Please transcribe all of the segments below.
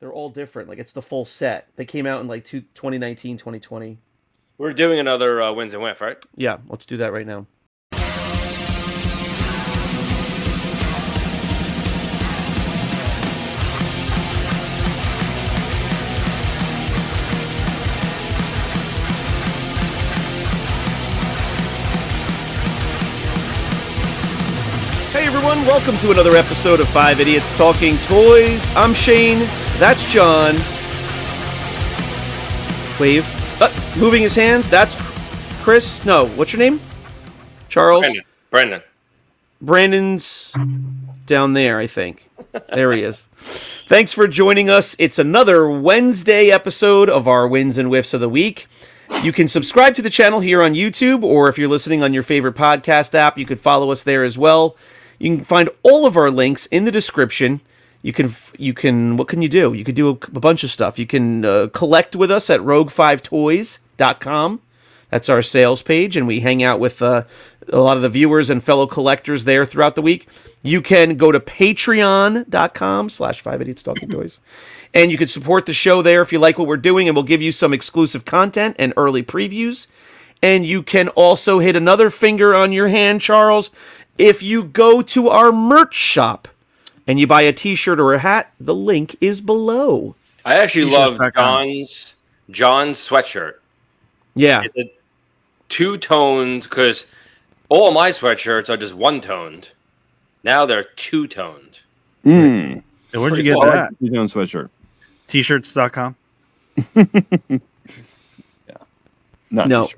they're all different. Like, it's the full set. They came out in like 2019, 2020. We're doing another Wins and Whiff, right? Yeah, let's do that right now. Welcome to another episode of Five Idiots Talking Toys. I'm Shane. That's John. Wave. Moving his hands. That's Chris. No, what's your name? Charles? Brandon. Brandon's down there, I think. There he is. Thanks for joining us. It's another Wednesday episode of our Wins and Whiffs of the Week. You can subscribe to the channel here on YouTube, or if you're listening on your favorite podcast app, you could follow us there as well. You can find all of our links in the description. What can you do? You could do a bunch of stuff. You can collect with us at roguefivetoys.com. That's our sales page, and we hang out with a lot of the viewers and fellow collectors there throughout the week. You can go to patreon.com/fiveidiotstalkingtoys, and you can support the show there if you like what we're doing, and we'll give you some exclusive content and early previews. And you can also hit another finger on your hand, Charles. If you go to our merch shop and you buy a t-shirt or a hat, the link is below. I actually love John's sweatshirt. Yeah. It's a two-toned, because all my sweatshirts are just one-toned. Now they're two-toned. Mm. And where'd you get that? Two-toned sweatshirt. T-shirts.com? Yeah. Not no.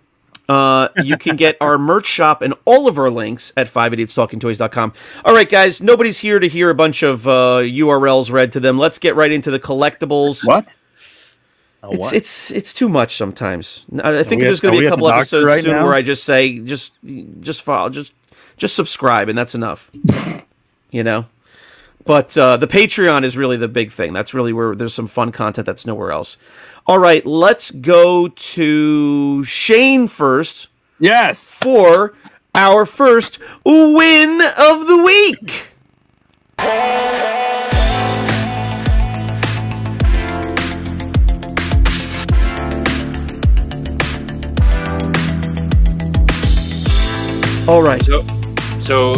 You can get our merch shop and all of our links at 5idiotstalkingtoys.com. All right, guys, nobody's here to hear a bunch of URLs read to them. Let's get right into the collectibles. What? It's too much sometimes. I think there's going to be a couple episodes soon where I just say just subscribe, and that's enough. You know. But the Patreon is really the big thing. That's really where there's some fun content that's nowhere else. All right, let's go to Shane first. Yes. For our first win of the week. All right. So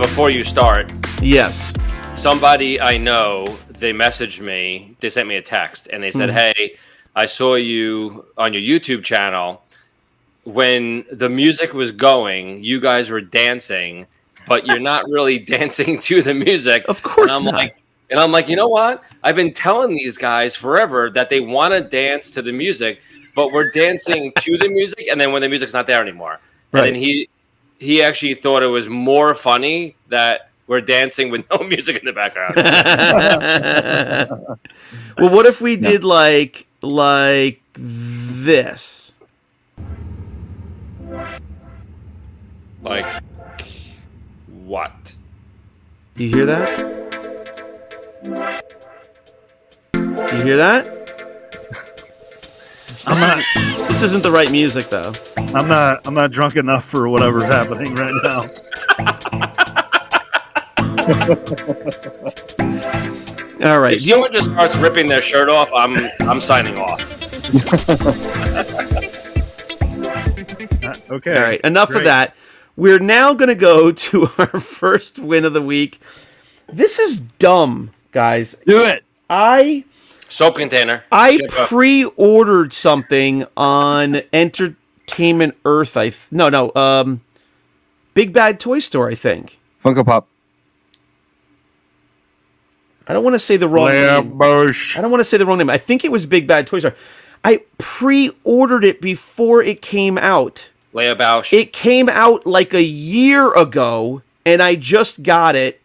before you start. Yes. Somebody I know, they messaged me, they sent me a text, and they said, hey, I saw you on your YouTube channel. When the music was going, you guys were dancing, but you're not really dancing to the music. Of course not. And I'm like, you know what? I've been telling these guys forever that they want to dance to the music, but we're dancing to the music, and then when the music's not there anymore. Right. And then he actually thought it was more funny that we're dancing with no music in the background. Well, what if we did like this? Like what? Do you hear that? Do you hear that? This isn't the right music, though. I'm not drunk enough for whatever's happening right now. All right. If someone just starts ripping their shirt off, I'm signing off. Okay. All right. Enough of that. We're now going to go to our first win of the week. This is dumb, guys. Do it. Soap container. I pre-ordered something on Entertainment Earth. Big Bad Toy Store, I think. Funko Pop. I don't want to say the wrong name. I don't want to say the wrong name. I think it was Big Bad Toy Store. I pre-ordered it before it came out. Leia Bauche. It came out like a year ago, and I just got it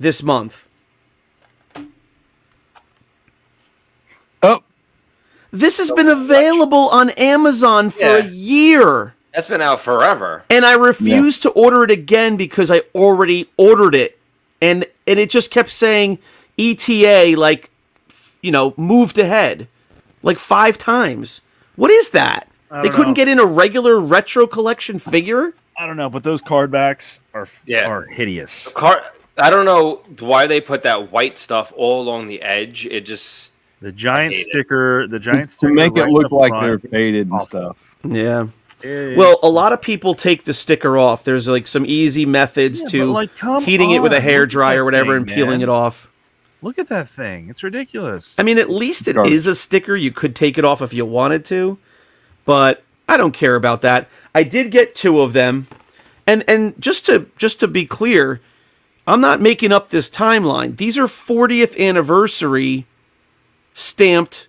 this month. Oh. This has been available on Amazon for a year. That's been out forever. And I refused to order it again because I already ordered it. And it just kept saying ETA, like, you know, moved ahead, like 5 times. What is that? They couldn't get in a regular retro collection figure? I don't know, but those card backs are hideous. I don't know why they put that white stuff all along the edge. It just the giant sticker make it look like they're faded and stuff. Yeah. Well, a lot of people take the sticker off. There's like some easy methods to heating it with a hair dryer or whatever and peeling it off. Look at that thing. It's ridiculous. I mean, at least it is a sticker. You could take it off if you wanted to, but I don't care about that. I did get two of them. And just to be clear, I'm not making up this timeline. These are 40th anniversary stamped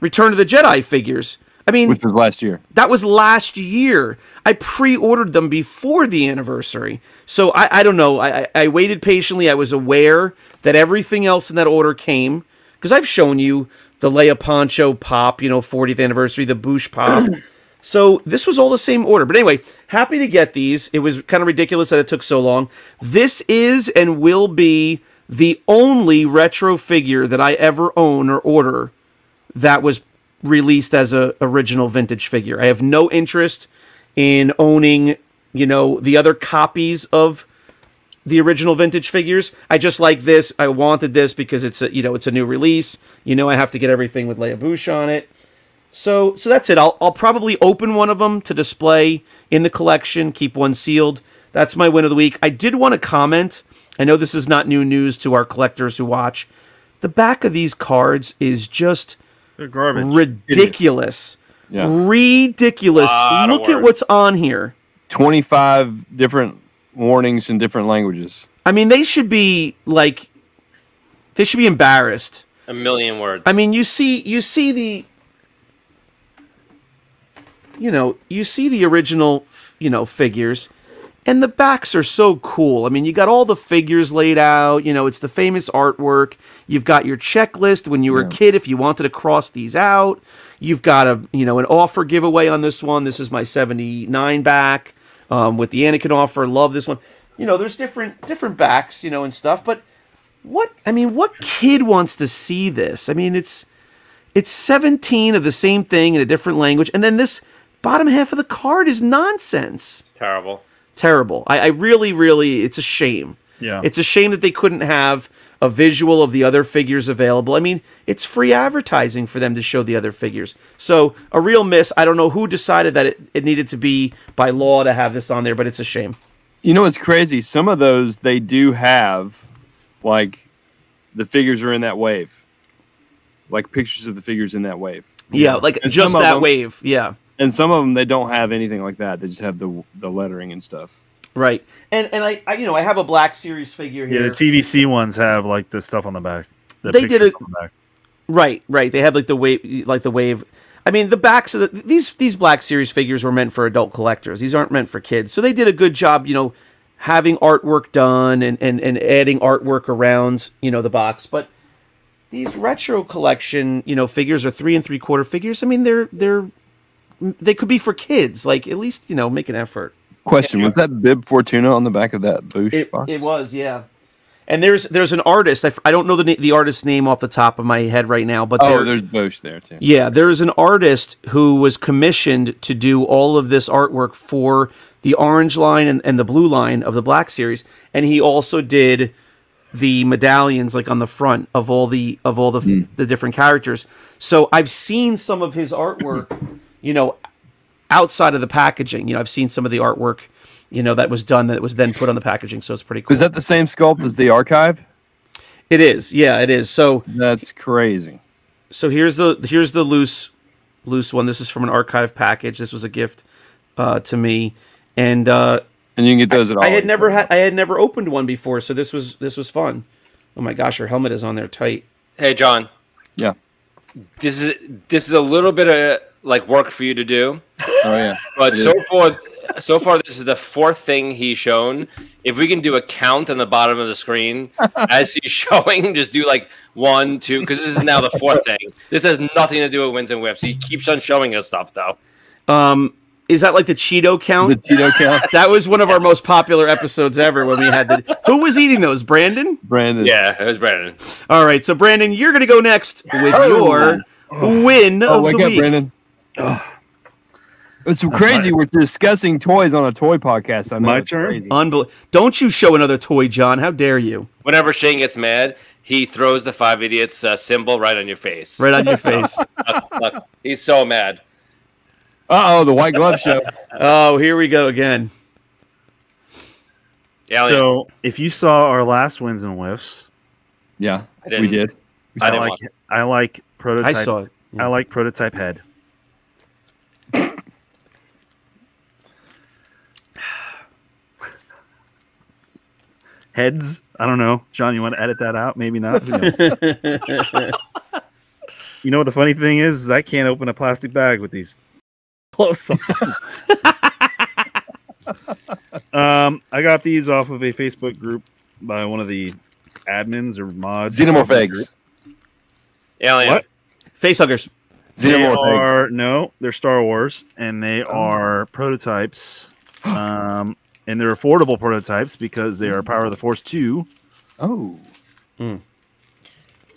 Return of the Jedi figures. I mean, which was last year. That was last year. I pre-ordered them before the anniversary. So I don't know. I waited patiently. I was aware that everything else in that order came. Because I've shown you the Leia Poncho Pop, you know, 40th anniversary, the Bauche Pop. So this was all the same order. But anyway, happy to get these. It was kind of ridiculous that it took so long. This is and will be the only retro figure that I ever own or order that was released as a original vintage figure. I have no interest in owning, you know, the other copies of the original vintage figures. I just like this. I wanted this because it's a, you know, it's a new release. You know, I have to get everything with Leia Bauche on it. So that's it. I'll probably open one of them to display in the collection, keep one sealed. That's my win of the week. I did want to comment. I know this is not new news to our collectors who watch. The back of these cards is just ridiculous. Yeah. Ridiculous. Look at what's on here. 25 different warnings in different languages. I mean, they should be like, they should be embarrassed. A million words. I mean, you see the, you know, you see the original, you know, figures, and the backs are so cool. I mean, you got all the figures laid out. You know, it's the famous artwork. You've got your checklist when you were a kid if you wanted to cross these out. You've got a, you know, an offer giveaway on this one. This is my 79 back with the Anakin offer. Love this one. You know, there's different backs, you know, and stuff. But what, I mean, what kid wants to see this? I mean, it's 17 of the same thing in a different language. And then this bottom half of the card is nonsense. Terrible. Terrible. I really, really, it's a shame. Yeah. It's a shame that they couldn't have a visual of the other figures available. I mean, it's free advertising for them to show the other figures. So a real miss. I don't know who decided that it needed to be by law to have this on there, but it's a shame. You know what's crazy? Some of those they do have, like, the figures are in that wave. Like, pictures of the figures in that wave. Yeah, like, and just that wave. Yeah. And some of them, they don't have anything like that. They just have the lettering and stuff. Right. And I you know, I have a Black Series figure here. Yeah, the TVC ones have like the stuff on the back. They did it. Right, right. They have like the wave, like the wave. I mean, the backs of these Black Series figures were meant for adult collectors. These aren't meant for kids. So they did a good job, you know, having artwork done and adding artwork around, you know, the box. But these retro collection, you know, figures are 3 3/4 figures. I mean, they could be for kids. Like, at least, you know, make an effort. Question: was that Bib Fortuna on the back of that Bauche box? It was, yeah. And there's an artist. I don't know the artist's name off the top of my head right now, but there's Bauche there too. Yeah, there is an artist who was commissioned to do all of this artwork for the orange line and the blue line of the Black Series, and he also did the medallions, like on the front of all the different characters. So I've seen some of his artwork. You know, outside of the packaging, you know, I've seen some of the artwork, you know, that was done that was then put on the packaging, so it's pretty cool. Is that the same sculpt as the archive? It is, yeah, it is. So that's crazy. So here's the loose one. This is from an archive package. This was a gift to me, and you can get those at all. I had never opened one before, so this was fun. Oh my gosh, your helmet is on there tight. Hey John. Yeah. This is a little bit of like work for you to do. Oh yeah. But so far this is the 4th thing he's shown. If we can do a count on the bottom of the screen as he's showing, just do like 1, 2, because this is now the 4th thing. This has nothing to do with wins and whiffs. He keeps on showing us stuff though. Is that like the Cheeto count? The Cheeto count. That was one of our most popular episodes ever when we had the... Who was eating those? Brandon? Brandon. Yeah, it was Brandon. All right, so Brandon, you're going to go next with your win of the week. Brandon. Oh. It's crazy. We're discussing toys on a toy podcast. I know. My turn. Don't you show another toy, John. How dare you? Whenever Shane gets mad, he throws the Five Idiots symbol right on your face. Right on your face. Look, he's so mad. Uh-oh, the white glove show. Oh, here we go again. Yeah, so, if you saw our last Wins and Whiffs. Yeah, we did. I like prototype. I saw it. Yeah. I like prototype head. Heads. I don't know. John, you want to edit that out? Maybe not. Who knows? You know what the funny thing is I can't open a plastic bag with these close on. I got these off of a Facebook group by one of the admins or mods. Xenomorph. Alien. What? Facehuggers. Xenomorph. No, they're Star Wars, and they are prototypes. And they're affordable prototypes because they are Power of the Force 2. Oh. Mm.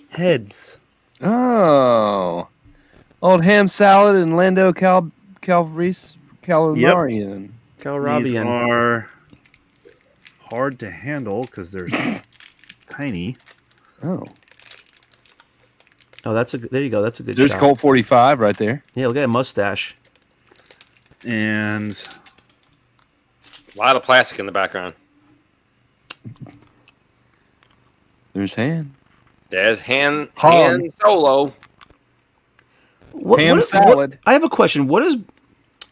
Heads. Oh. Old ham salad and Lando Calrissian. Yep. Calrissian. These are hard to handle because they're tiny. Oh. Oh, that's a there you go. That's a good. There's shot. Colt 45 right there. Yeah, look at that mustache. And. A lot of plastic in the background. There's Han. There's Han. Han Solo. Ham salad. I have a question. What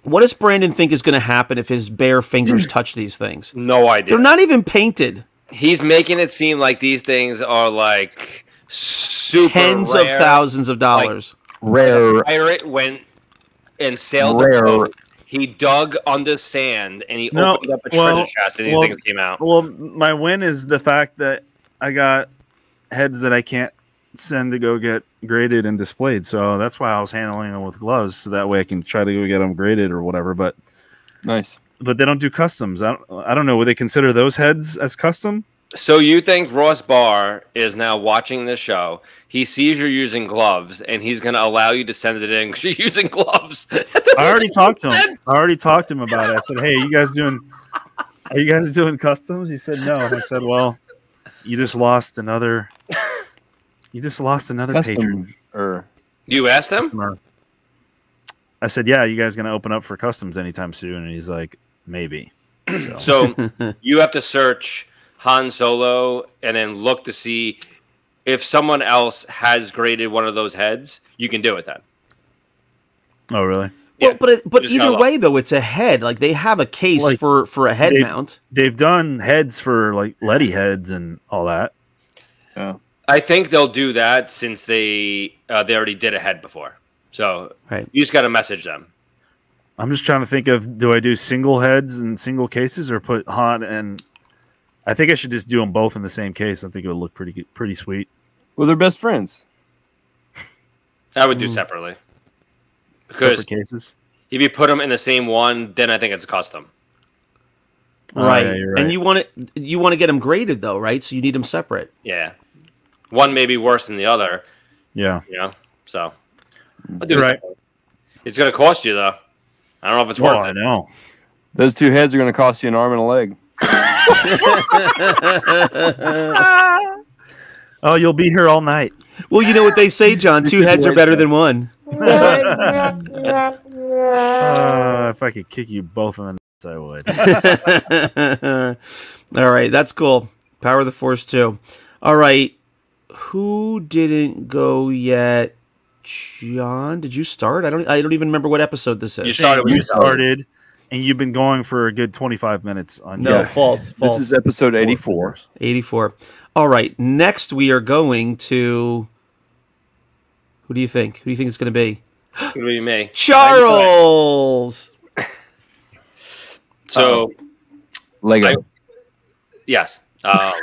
does Brandon think is going to happen if his bare fingers touch these things? No idea. They're not even painted. He's making it seem like these things are like super tens rare, of thousands of dollars. Like rare. Pirate went and sailed the boat. He dug under sand, and he opened up a treasure chest, and these things came out. Well, my win is the fact that I got heads that I can't send to go get graded and displayed, so that's why I was handling them with gloves, so that way I can try to go get them graded or whatever. But nice. But they don't do customs. I don't know. Would they consider those heads as custom? So you think Ross Barr is now watching this show. He sees you're using gloves, and he's going to allow you to send it in because you're using gloves. I already talked to him about it. I said, hey, are you guys doing customs? He said no. And I said, well, you just lost another patron. You asked him? I said, yeah, you guys going to open up for customs anytime soon? And he's like, maybe. So you have to search Han Solo and then look to see if someone else has graded one of those heads. You can do it then. Oh, really? Yeah. Well, but either way, though, it's a head. Like they have a case like, for a head mount. They've done heads for like Letty heads and all that. Yeah. I think they'll do that since they already did a head before. So you just got to message them. I'm just trying to think of, do I do single heads and single cases or put Han and... I think I should just do them both in the same case. I think it would look pretty sweet. Well, they're best friends. I would do separately. Because separate cases? If you put them in the same one, then I think it's a custom. Right. Oh, yeah, right. And you want to get them graded, though, right? So you need them separate. Yeah. One may be worse than the other. Yeah. You know? So I'll do it. It's going to cost you, though. I don't know if it's worth it. I know. Those two heads are going to cost you an arm and a leg. Oh, you'll be here all night. Well, you know what they say, John. Two heads are better than one. If I could kick you both in the nuts, I would. All right, that's cool. Power of the Force 2. All right, who didn't go yet? John, did you start? I don't even remember what episode this is. You started. And you've been going for a good 25 minutes on false. This is episode 84. 84. All right. Next, we are going to. Who do you think? Who do you think it's going to be? It's going to be me. Charles! So. Lego. Yes. I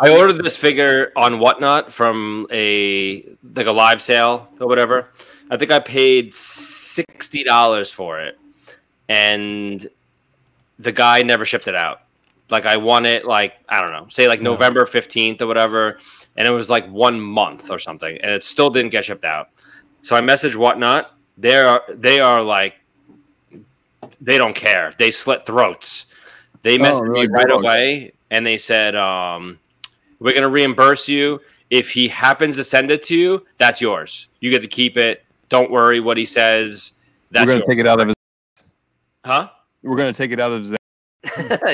ordered this figure on Whatnot from a live sale or whatever. I think I paid $60 for it. And the guy never shipped it out. Like I won it, like I don't know, say like November 15th or whatever, and it was like 1 month or something, and it still didn't get shipped out. So I messaged Whatnot, They are like, they don't care. They slit throats. They messaged me right away, and they said, we're going to reimburse you. If he happens to send it to you, that's yours. You get to keep it. Don't worry what he says. That's yours. We're going to take it out of his... Huh? We're going to take it out of his...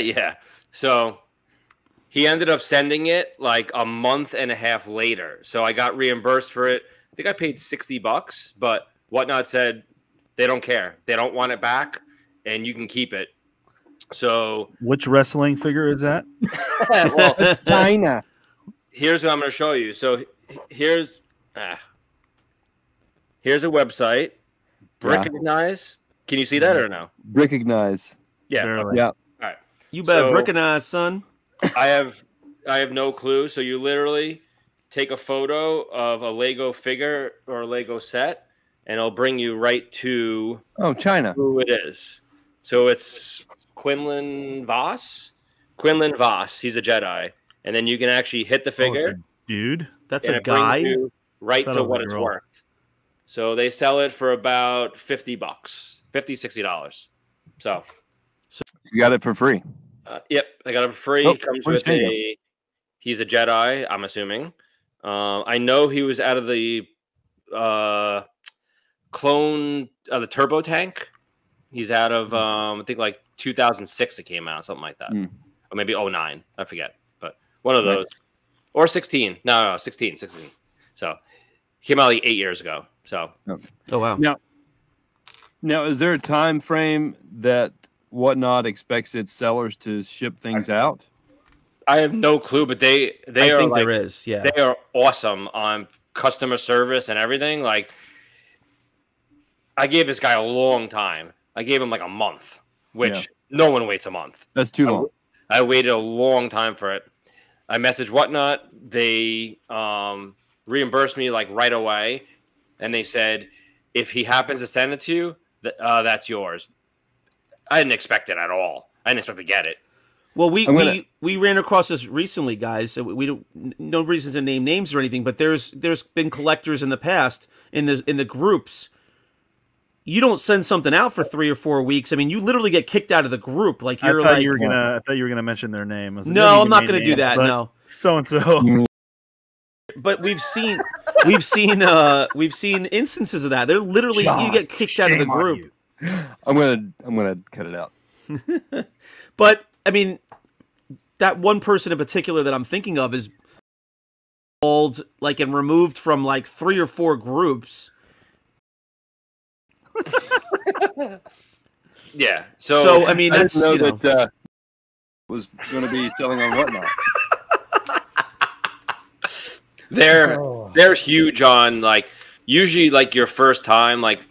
Yeah. So he ended up sending it like a month and a half later. So I got reimbursed for it. I think I paid $60, but Whatnot said they don't care. They don't want it back, and you can keep it. So which wrestling figure is that? Well, it's China. Here's what I'm going to show you. So here's a website, Brickinize. Yeah. Can you see that or no? Brickinize. Yeah. Okay. Yeah. All right. You better Brickinize, son. I have no clue. So you literally take a photo of a Lego figure or a Lego set, and it'll bring you right to China. Who it is. So it's Quinlan Vos. Quinlan Vos. He's a Jedi. And then you can actually hit the figure. Dude, that's a guy. Right to what it's worth. So they sell it for about $50, $50, $60. So you got it for free. Yep, I got it for free. It comes with a... He's a Jedi, I'm assuming. I know he was out of the clone, the turbo tank. He's out of, I think, like 2006 it came out, something like that. Mm. Or maybe 09, I forget. But one of those. Or 16. No, 16. So came out like 8 years ago. So, oh wow. Now, is there a time frame that Whatnot expects its sellers to ship things out? I have no clue, but they I think like, there is, yeah. They are awesome on customer service and everything. Like, I gave this guy a long time. I gave him like a month, which no one waits a month. That's too long. I waited a long time for it. I messaged Whatnot. They reimbursed me like right away, and they said, if he happens to send it to you, that's yours. I didn't expect it at all. I didn't expect to get it. Well, we ran across this recently, guys. So we don't, no reason to name names or anything, but there's been collectors in the past in the groups. You don't send something out for 3 or 4 weeks. I mean, you literally get kicked out of the group. Like I thought you were gonna mention their name. No, I'm not gonna do that. No, so and so. But we've seen instances of that. They're literally you get kicked out of the group. I'm gonna cut it out. But I mean, that one person in particular that I'm thinking of is old, like, and removed from like 3 or 4 groups. Yeah. So I mean, that's, I didn't know that was going to be selling on Whatnot. They're huge on, like, usually like your first time, like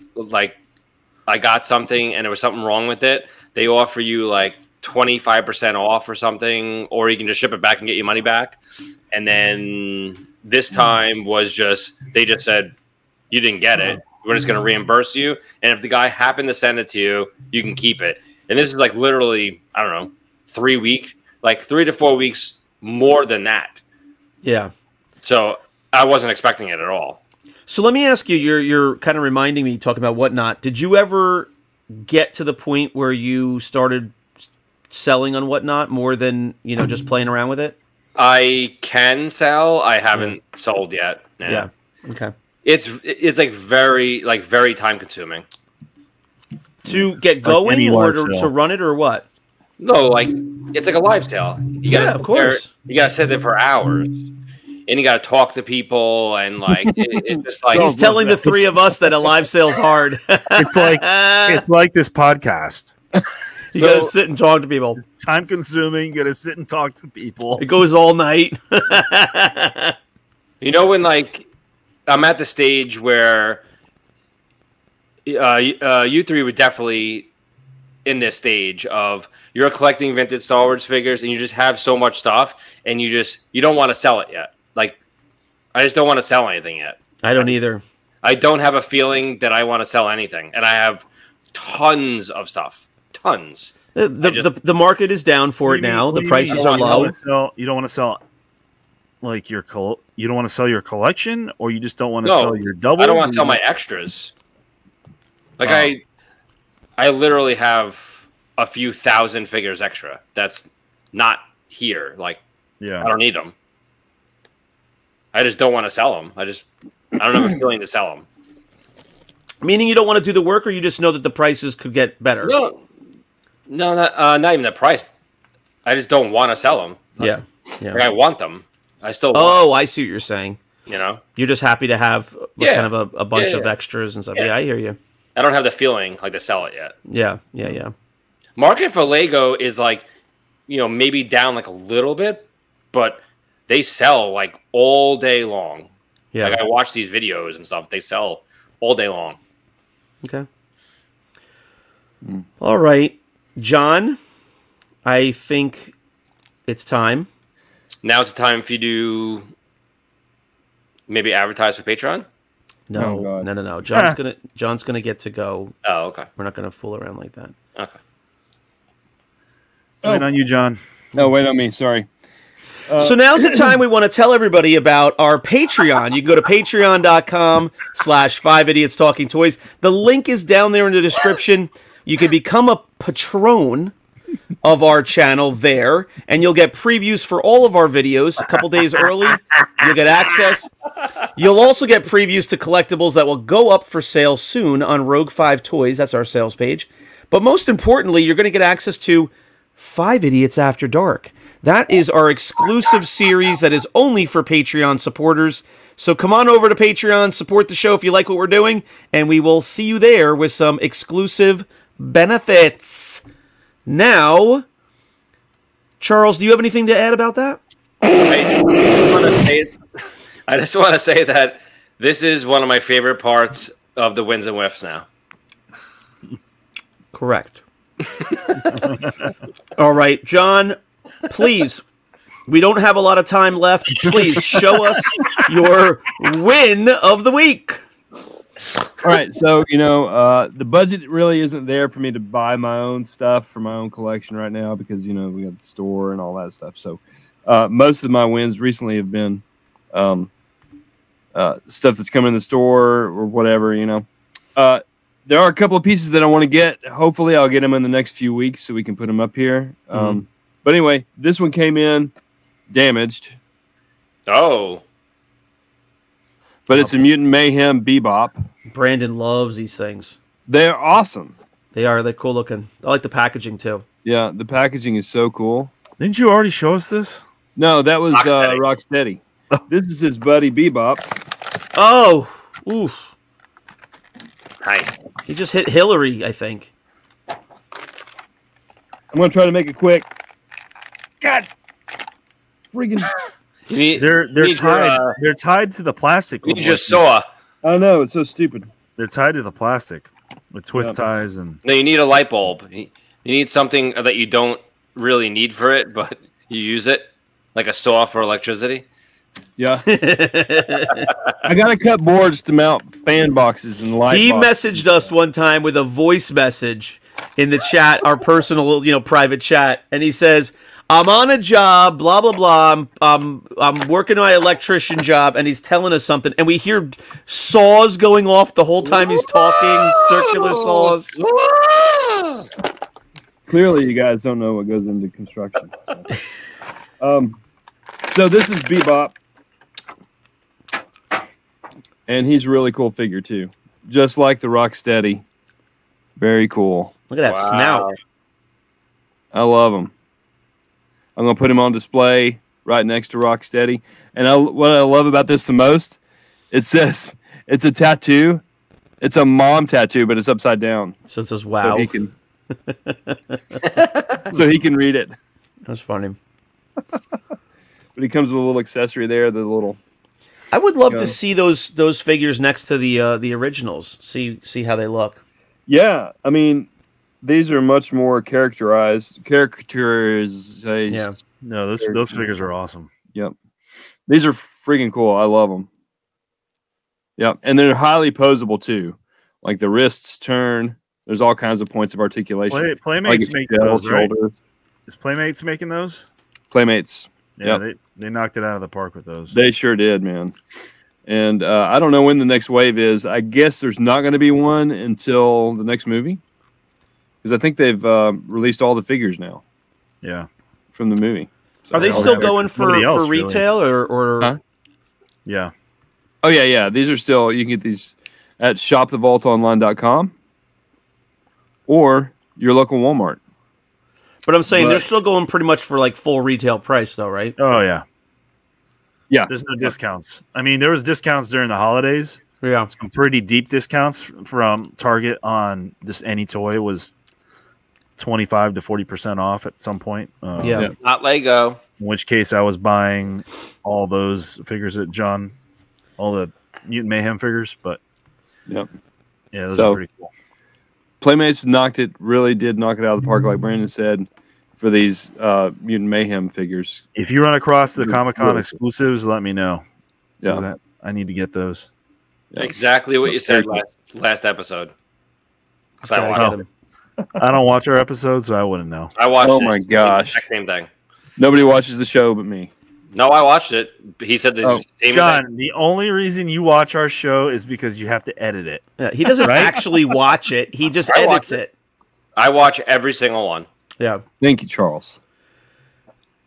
I got something and there was something wrong with it. They offer you like 25% off or something, or you can just ship it back and get your money back. And then this time was just, they just said, you didn't get it. We're just going to reimburse you. And if the guy happened to send it to you, you can keep it. And this is like literally, I don't know, 3 weeks, like 3 to 4 weeks more than that. Yeah. So I wasn't expecting it at all. So let me ask you, you're kind of reminding me, talking about Whatnot. Did you ever get to the point where you started selling on Whatnot more than, you know, just playing around with it? I can sell. I haven't sold yet. No. Yeah. Okay. It's like very time consuming to get going, or to run it, or what? No, like it's like a live sale. You gotta of course. You gotta sit there for hours, and you gotta talk to people, and like it's just like he's telling the three of us that a live sale's hard. it's like this podcast. You gotta sit and talk to people. Time consuming. You gotta sit and talk to people. It goes all night. You know, when like, I'm at the stage where you three were definitely in this stage of you're collecting vintage Star Wars figures and you just have so much stuff and you don't want to sell it yet. Like, I just don't want to sell anything yet. I don't either. I don't have a feeling that I want to sell anything. And I have tons of stuff. Tons. The market is down for it now. The prices are low. You don't want to sell like you don't want to sell your collection, or you just don't want to sell your doubles? I don't want to sell my extras. Like I literally have a few thousand figures extra. That's not here. Like, yeah, I don't need them. I just don't want to sell them. I don't have a feeling to sell them. Meaning you don't want to do the work, or you just know that the prices could get better? No, no, not even the price. I just don't want to sell them. Yeah, yeah. Like, I want them. I still want them. I see what you're saying. You know, you're just happy to have kind of a bunch of extras and stuff. Yeah, I hear you. I don't have the feeling like to sell it yet. Yeah, yeah, yeah. Market for Lego is like, you know, maybe down like a little bit, but they sell like all day long. Yeah, like I watch these videos and stuff. They sell all day long. Okay. All right, John, I think it's time. Now's the time for you to maybe advertise for Patreon. No, oh, no, no, no. John's gonna get to go. Oh, okay. We're not gonna fool around like that. Okay. Wait on you, John. No, wait on me. Sorry. So now's the time we want to tell everybody about our Patreon. You can go to patreon.com/5 Idiots Talking Toys. The link is down there in the description. You can become a patron of our channel there, and you'll get previews for all of our videos a couple days early. You'll get access. You'll also get previews to collectibles that will go up for sale soon on Rogue Five Toys. That's our sales page. But most importantly, you're going to get access to Five Idiots After Dark. That is our exclusive series that is only for Patreon supporters. So come on over to Patreon, support the show if you like what we're doing, and we will see you there with some exclusive benefits. Now, Charles, do you have anything to add about that? I just want to say that this is one of my favorite parts of the Wins and Whiffs now. Correct. All right, John, please, we don't have a lot of time left. Please show us your win of the week. All right, so, you know, the budget really isn't there for me to buy my own stuff for my own collection right now because, you know, we got the store and all that stuff. So most of my wins recently have been stuff that's coming in the store or whatever, you know. There are a couple of pieces that I want to get. Hopefully I'll get them in the next few weeks so we can put them up here. But anyway, this one came in damaged. Oh. But it's a Mutant Mayhem Bebop. Brandon loves these things. They're awesome. They are. They're cool looking. I like the packaging, too. Yeah, the packaging is so cool. Didn't you already show us this? No, that was Rocksteady. This is his buddy Bebop. Oh, oof. Nice. He just hit Hillary, I think. I'm going to try to make it quick. God. Freaking... They're tied to the plastic. You just saw. I know, it's so stupid. They're tied to the plastic with twist ties and. No, you need a light bulb. You need something that you don't really need for it, but you use it like a saw for electricity. Yeah. I gotta cut boards to mount fan boxes and light. He messaged us one time with a voice message in the chat, our personal, you know, private chat, and he says, I'm on a job, blah, blah, blah. I'm working my electrician job, and he's telling us something. And we hear saws going off the whole time he's talking, circular saws. Clearly, you guys don't know what goes into construction. So this is Bebop. And he's a really cool figure, too. Just like the Rocksteady. Very cool. Look at that snout. I love him. I'm going to put him on display right next to Rocksteady. And what I love about this the most, it says it's a tattoo. It's a mom tattoo, but it's upside down. So it says, wow. So he can read it. That's funny. But he comes with a little accessory there, the little... I would love to see those figures next to the originals, see how they look. Yeah, I mean... These are much more characterized. Yeah, no, those figures are awesome. Yep, these are freaking cool. I love them. Yep, and they're highly posable too. Like the wrists turn. There's all kinds of points of articulation. Playmates make those, right? Is Playmates making those? Playmates. Yeah, they knocked it out of the park with those. They sure did, man. And I don't know when the next wave is. I guess there's not going to be one until the next movie, because I think they've released all the figures now. Yeah, from the movie. So are they still going for retail really? or? Huh? Yeah. Oh yeah, yeah. These are still. You can get these at shopthevaultonline.com or your local Walmart. But I'm saying they're still going pretty much for like full retail price, though, right? Oh yeah. Yeah, there's no discounts. I mean, there was discounts during the holidays. Yeah, some pretty deep discounts from Target on just any toy was 25 to 40% off at some point. Yeah, not Lego. In which case, I was buying all those figures at John, all the Mutant Mayhem figures. But yeah, those are pretty cool. Playmates really did knock it out of the park, like Brandon said. For these Mutant Mayhem figures. If you run across the Comic-Con exclusives, let me know. Yeah, I need to get those. Yeah. Exactly what you said last episode. So I don't watch our episodes, so I wouldn't know. I watched. Oh my gosh! It's the same thing. Nobody watches the show but me. No, I watched it. He said the same thing. John, the only reason you watch our show is because you have to edit it. Yeah, he doesn't actually watch it. He just edits it. I watch every single one. Yeah. Thank you, Charles.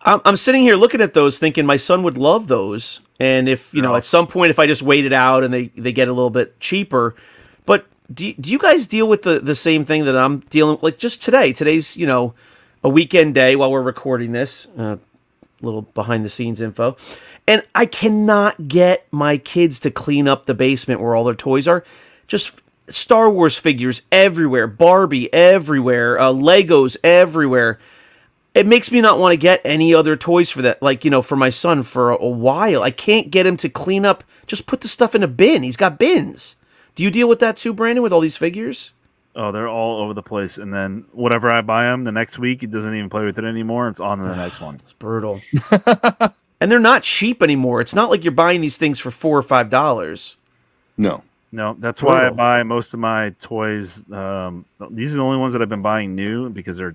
I'm sitting here looking at those thinking my son would love those. And if, you know, at some point, if I just wait it out and they get a little bit cheaper. But do you guys deal with the same thing that I'm dealing with? Like just today. Today's, you know, a weekend day while we're recording this. Little behind-the-scenes info. And I cannot get my kids to clean up the basement where all their toys are. Just... Star Wars figures everywhere, Barbie everywhere, Legos everywhere. It makes me not want to get any other toys for that, like, you know, for my son for a while. I can't get him to clean up, just put the stuff in a bin. He's got bins. Do you deal with that too, Brandon, with all these figures? Oh, they're all over the place. And then whatever I buy him the next week, he doesn't even play with it anymore. It's on to the next one. It's brutal. And they're not cheap anymore. It's not like you're buying these things for $4 or $5. No. No, that's why I buy most of my toys. These are the only ones that I've been buying new because they're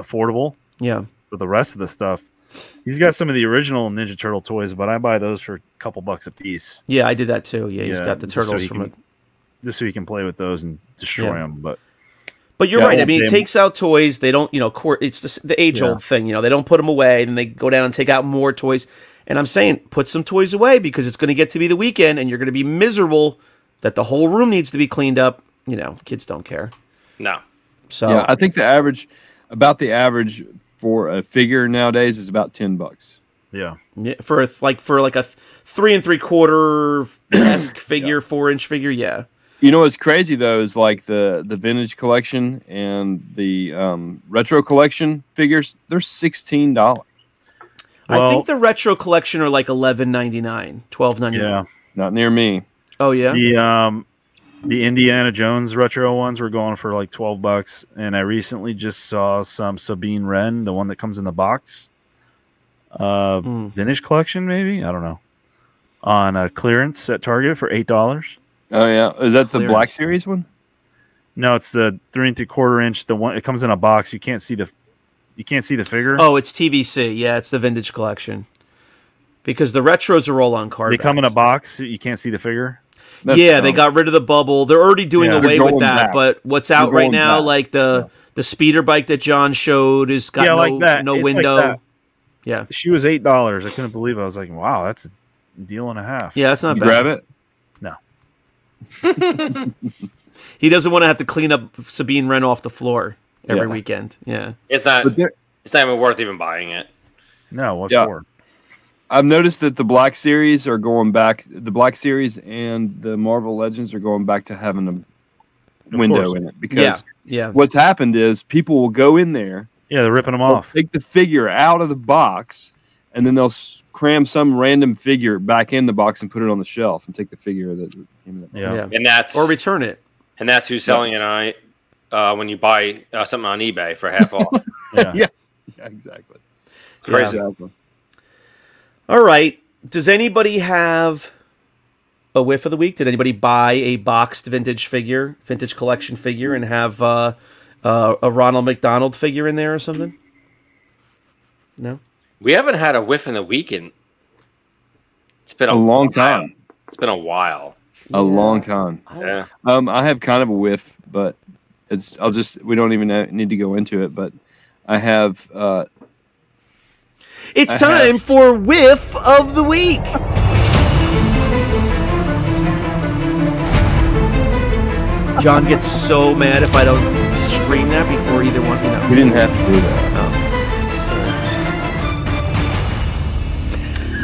affordable. Yeah. But the rest of the stuff, he's got some of the original Ninja Turtle toys, but I buy those for a couple bucks a piece. Yeah, I did that too. Yeah, he's got the turtles from it. Just so you can play with those and destroy them. But you're right. I mean, it takes out toys. They don't, you know, it's the age-old thing. You know, they don't put them away, and they go down and take out more toys. And I'm saying put some toys away because it's going to get to be the weekend, and you're going to be miserable that the whole room needs to be cleaned up. You know, kids don't care. No. So yeah, I think the average for a figure nowadays is about $10. Yeah. Yeah, for like a 3 3/4-esque figure, 4-inch figure. Yeah. You know what's crazy though is like the vintage collection and the retro collection figures. They're $16. Well, I think the retro collection are like $11.99, $12.99. Yeah. Not near me. Oh yeah, the Indiana Jones retro ones were going for like $12, and I recently just saw some Sabine Wren, the one that comes in the box, vintage collection maybe, I don't know, on a clearance at Target for $8. Oh yeah, is that the Black Series one? No, it's the 3 3/4 inch. The one it comes in a box. You can't see the figure. Oh, it's TVC. Yeah, it's the vintage collection because the retros are all on card. They come in a box. You can't see the figure. That's they got rid of the bubble. They're already doing away with that. Back. But what's out right now, back. Like the speeder bike that John showed, is got no window. Like that. Yeah, she was $8. I couldn't believe it. I was like, wow, that's a deal and a half. Yeah, that's not bad. Grab it. No. He doesn't want to have to clean up Sabine Wren off the floor every weekend. Yeah, it's not even worth even buying it. No, what for? I've noticed that the Black Series are going back. The Black Series and the Marvel Legends are going back to having a window in it because what's happened is people will go in there. Yeah, they're ripping them off. Take the figure out of the box, and then they'll cram some random figure back in the box and put it on the shelf and take the figure that came in the box. Yeah. And that's or return it. And that's who's selling it when you buy something on eBay for half off. Yeah, exactly. It's crazy. Yeah. All right. Does anybody have a whiff of the week? Did anybody buy a boxed vintage collection figure, and have a Ronald McDonald figure in there or something? No? We haven't had a whiff in the week in... It's been a long time. It's been a while. Yeah. A long time. Yeah. I have kind of a whiff, but it's. I'll just. We don't even need to go into it, but I have. It's time for Whiff of the Week. John gets so mad if I don't scream that before either one. You know. We didn't have to do that. No.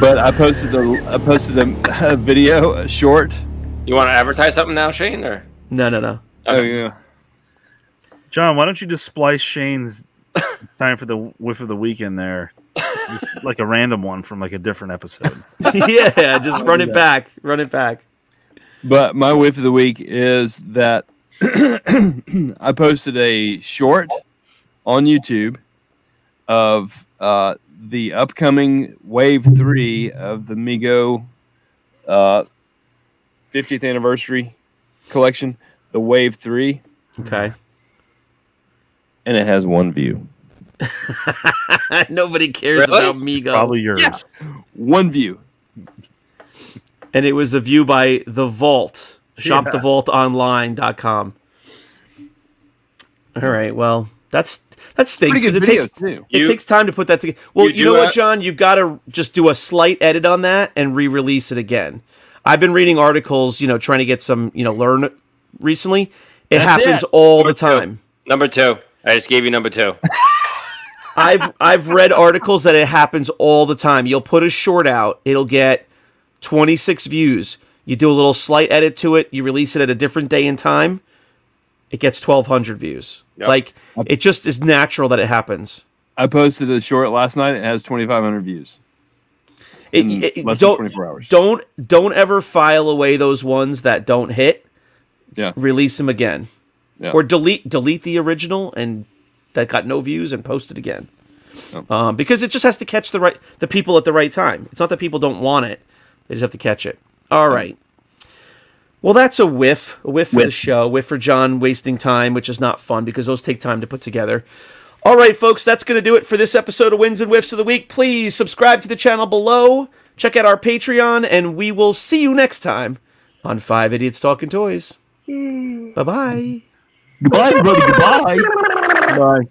But I posted a video, a short. You want to advertise something now, Shane? Or no. Okay. Oh yeah. John, why don't you just splice Shane's time for the Whiff of the Week in there? Just like a random one from like a different episode. Yeah, just run it back. Run it back. But my Whiff of the Week is that I posted a short on YouTube of the upcoming Wave 3 of the Mego 50th Anniversary Collection, the Wave 3. Okay. And it has one view. Nobody cares about Mego. It's probably yours. Yeah. One view. And it was a view by The Vault. Shopthevaultonline.com. All right, well, that stinks because it takes time to put that together. Well, you know what, John? You've got to just do a slight edit on that and re-release it again. I've been reading articles, trying to get some, learn recently. It happens all the time. Number two. I just gave you number two. I've read articles that it happens all the time. You'll put a short out. It'll get 26 views. You do a little slight edit to it. You release it at a different day and time. It gets 1,200 views. Yep. Like, it just is natural that it happens. I posted a short last night. It has 2,500 views. In less than 24 hours. Don't ever file away those ones that don't hit. Yeah. Release them again. Yeah. Or delete the original and that got no views and post it again. Oh. Because it just has to catch the people at the right time. It's not that people don't want it. They just have to catch it. All right. Well, that's a whiff. A whiff for the show. Whiff for John wasting time, which is not fun because those take time to put together. All right, folks, that's going to do it for this episode of Wins and Whiffs of the Week. Please subscribe to the channel below. Check out our Patreon, and we will see you next time on Five Idiots Talking Toys. Bye-bye. Goodbye, everybody. Goodbye. Bye.